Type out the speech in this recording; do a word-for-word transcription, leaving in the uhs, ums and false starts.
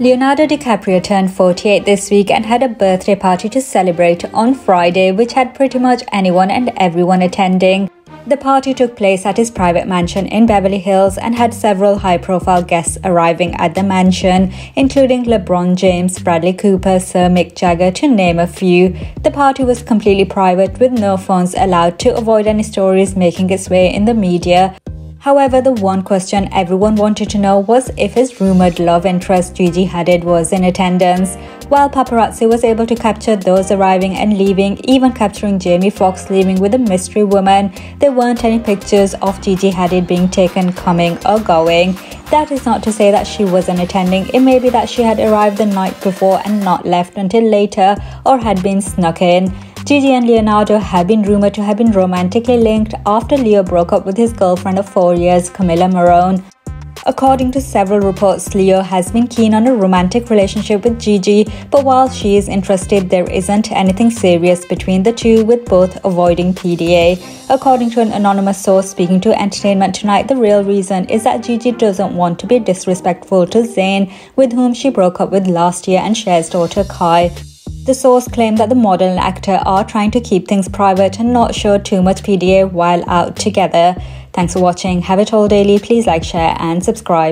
Leonardo DiCaprio turned forty-eight this week and had a birthday party to celebrate on Friday, which had pretty much anyone and everyone attending. The party took place at his private mansion in Beverly Hills and had several high-profile guests arriving at the mansion, including LeBron James, Bradley Cooper, Sir Mick Jagger, to name a few. The party was completely private, with no phones allowed to avoid any stories making its way in the media. However, the one question everyone wanted to know was if his rumored love interest Gigi Hadid was in attendance. While paparazzi was able to capture those arriving and leaving, even capturing Jamie Foxx leaving with a mystery woman, there weren't any pictures of Gigi Hadid being taken coming or going. That is not to say that she wasn't attending. It may be that she had arrived the night before and not left until later, or had been snuck in. Gigi and Leonardo have been rumored to have been romantically linked after Leo broke up with his girlfriend of four years, Camila Morrone. According to several reports, Leo has been keen on a romantic relationship with Gigi, but while she is interested, there isn't anything serious between the two, with both avoiding P D A. According to an anonymous source speaking to Entertainment Tonight, the real reason is that Gigi doesn't want to be disrespectful to Zayn, with whom she broke up with last year and shares daughter Khai. The source claimed that the model and actor are trying to keep things private and not show too much P D A while out together. Thanks for watching Have It All Daily. Please like, share and subscribe.